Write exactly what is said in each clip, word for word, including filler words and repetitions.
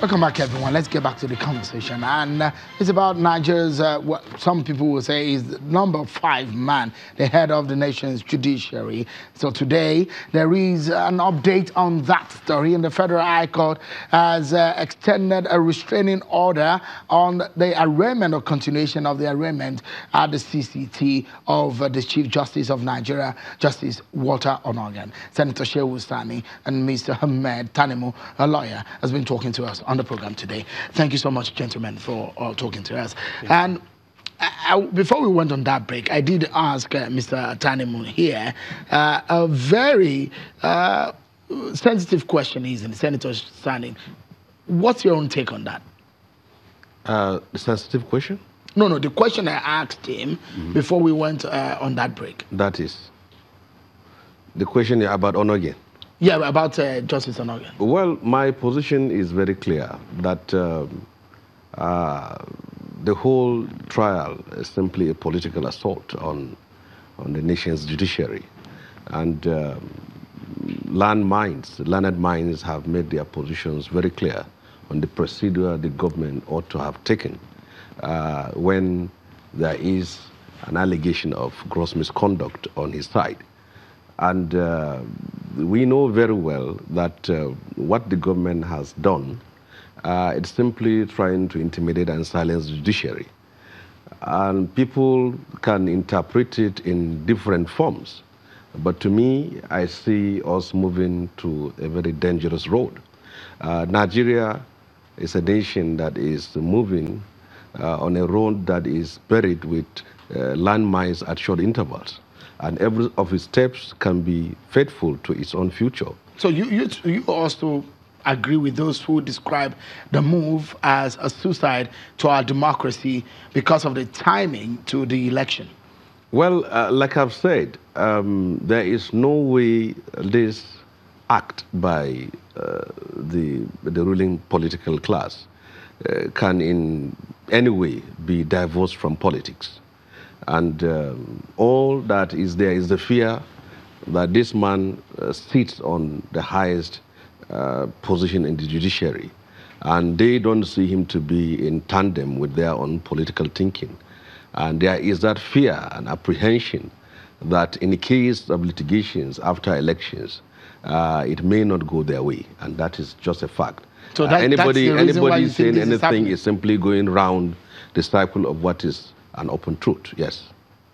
Welcome back, everyone. Let's get back to the conversation. And uh, it's about Niger's, uh, what some people will say is the number five man, the head of the nation's judiciary. So today, there is an update on that story. And the Federal High Court has uh, extended a restraining order on the arraignment or continuation of the arraignment at the C C T of uh, the Chief Justice of Nigeria, Justice Walter Onnoghen. Senator Shehu Sani and Mister Ahmed Tanimu, a lawyer, has been talking to us on the program today. Thank you so much, gentlemen, for uh, talking to us. Yeah. And I, I, before we went on that break, I did ask uh, Mister Tanimu here uh, a very uh, sensitive question, isn't it, Senator Sani? What's your own take on that? Uh, the sensitive question? No, no, the question I asked him mm-hmm. before we went uh, on that break. That is the question about Onnoghen. Yeah, about uh, Justice Onnoghen. Well, my position is very clear that um, uh, the whole trial is simply a political assault on, on the nation's judiciary. And um, landmines, learned minds have made their positions very clear on the procedure the government ought to have taken uh, when there is an allegation of gross misconduct on his side. And uh, we know very well that uh, what the government has done, uh, it's simply trying to intimidate and silence the judiciary. And people can interpret it in different forms. But to me, I see us moving to a very dangerous road. Uh, Nigeria is a nation that is moving uh, on a road that is buried with uh, landmines at short intervals. And every of its steps can be faithful to its own future. So you, you, you also agree with those who describe the move as a suicide to our democracy because of the timing to the election? Well, uh, like I've said, um, there is no way this act by uh, the, the ruling political class uh, can in any way be divorced from politics. And um, all that is there is the fear that this man uh, sits on the highest uh, position in the judiciary. And they don't see him to be in tandem with their own political thinking. And there is that fear and apprehension that in the case of litigations after elections, uh, it may not go their way. And that is just a fact. So that, uh, anybody anybody saying anything is, is simply going round the cycle of what is an open truth, yes.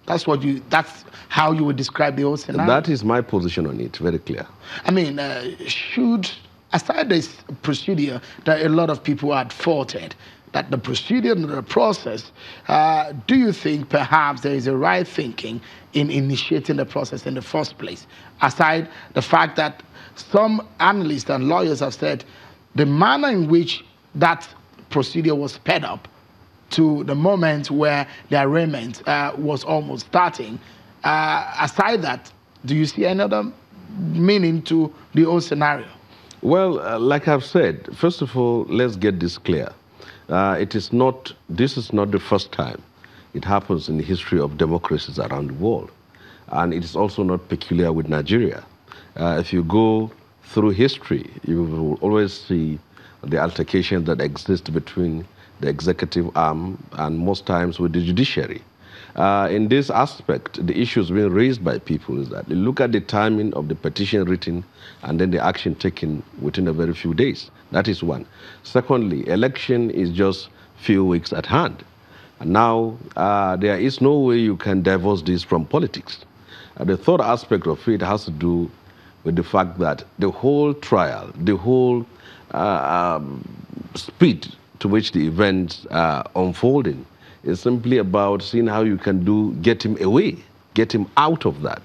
That's what you, that's how you would describe the whole scenario? That is my position on it, very clear. I mean, uh, should, aside this procedure that a lot of people had faulted, that the procedure and the process, uh, do you think perhaps there is a right thinking in initiating the process in the first place? Aside the fact that some analysts and lawyers have said the manner in which that procedure was sped up to the moment where the arraignment uh, was almost starting. Uh, aside that, do you see another meaning to the whole scenario? Well, uh, like I've said, first of all, let's get this clear. Uh, it is not, this is not the first time it happens in the history of democracies around the world. And it is also not peculiar with Nigeria. Uh, if you go through history, you will always see the altercations that exist between the executive arm, and most times with the judiciary. Uh, in this aspect, the issues being raised by people is that they look at the timing of the petition written and then the action taken within a very few days. That is one. Secondly, election is just few weeks at hand. And now, uh, there is no way you can divorce this from politics. Uh, the third aspect of it has to do with the fact that the whole trial, the whole uh, um, speed to which the events are unfolding is simply about seeing how you can do, get him away, get him out of that.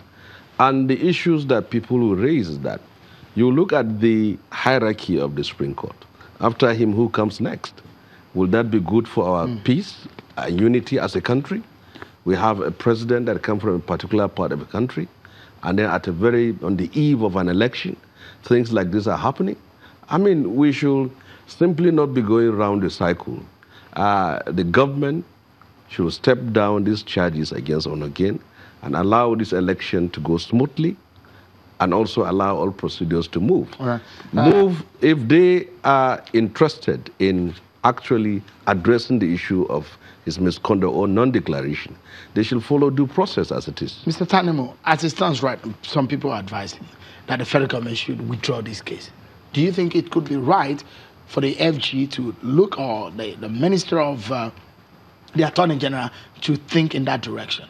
And the issues that people will raise is that you look at the hierarchy of the Supreme Court. After him, who comes next? Will that be good for our mm. peace, our unity as a country? We have a president that comes from a particular part of the country, and then at a very, on the eve of an election, things like this are happening. I mean, we should simply not be going around the cycle. Uh, the government should step down these charges against Onnoghen and allow this election to go smoothly and also allow all procedures to move. Right. Uh, move if they are interested in actually addressing the issue of his misconduct or non-declaration. They should follow due process as it is. Mister Tanimu, as it stands right, some people are advising that the federal government should withdraw this case. Do you think it could be right for the F G to look, or the, the Minister of uh, the Attorney General to think in that direction?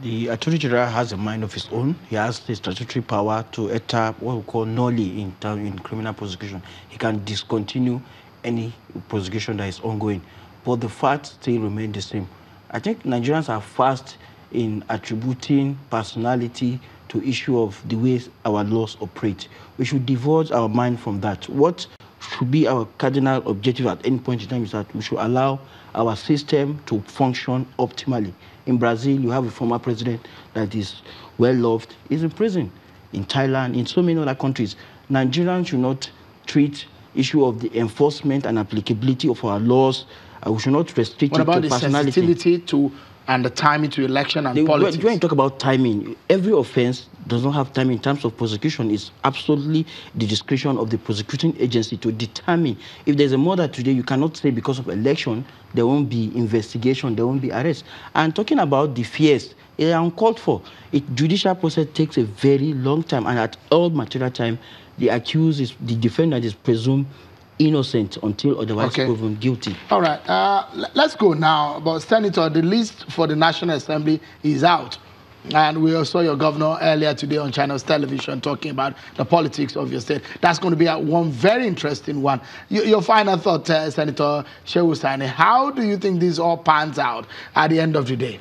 The Attorney General has a mind of his own. He has the statutory power to enter what we call nolle in, in criminal prosecution. He can discontinue any prosecution that is ongoing. But the facts still remain the same. I think Nigerians are fast in attributing personality to issue of the way our laws operate. We should divorce our mind from that. What should be our cardinal objective at any point in time is that we should allow our system to function optimally. In Brazil, you have a former president that is well-loved, is in prison. In Thailand, in so many other countries, Nigerians should not treat issue of the enforcement and applicability of our laws. Uh, we should not restrict what it about to the personality. Sensitivity to, and the timing to election and they, politics? When you talk about timing, every offense does not have time in terms of prosecution. It's absolutely the discretion of the prosecuting agency to determine. If there's a murder today, you cannot say because of election, there won't be investigation, there won't be arrest. And talking about the fears, they are uncalled for. The judicial process takes a very long time, and at all material time, the accused, is, the defendant is presumed innocent until otherwise okay. proven guilty. All right, uh, let's go now. But Senator, the list for the National Assembly is out. And we saw your governor earlier today on Channels Television talking about the politics of your state. That's going to be a, one very interesting one. Y your final thought, uh, Senator Shehu Sani, how do you think this all pans out at the end of the day?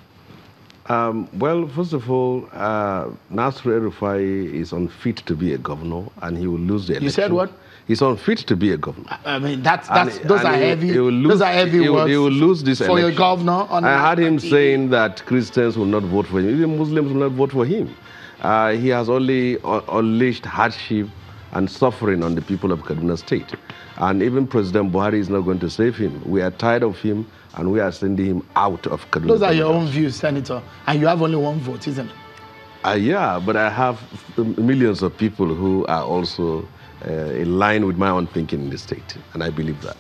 Um, well, first of all, uh, Nasir El-Rufai is unfit to be a governor, and he will lose the election. You said what? He's unfit to be a governor. I mean, that's, that's, and, those, and are he, heavy, he will lose, those are heavy he will, words he will lose this for election. Your governor. On I heard him saying that Christians will not vote for him. Even Muslims will not vote for him. Uh, he has only uh, unleashed hardship and suffering on the people of Kaduna State. And even President Buhari is not going to save him. We are tired of him, and we are sending him out of Kaduna. Those are your own views, Senator. And you have only one vote, isn't it? Uh, yeah, but I have millions of people who are also... Uh, in line with my own thinking in the state, and I believe that.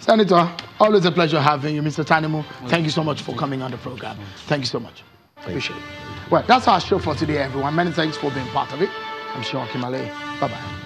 Senator, always a pleasure having you. Mister Tanimu, thank you so much for coming on the program. Thank you so much. Thank Appreciate you. It. Well, that's our show for today, everyone. Many thanks for being part of it. I'm Shaw Kimale. Bye-bye.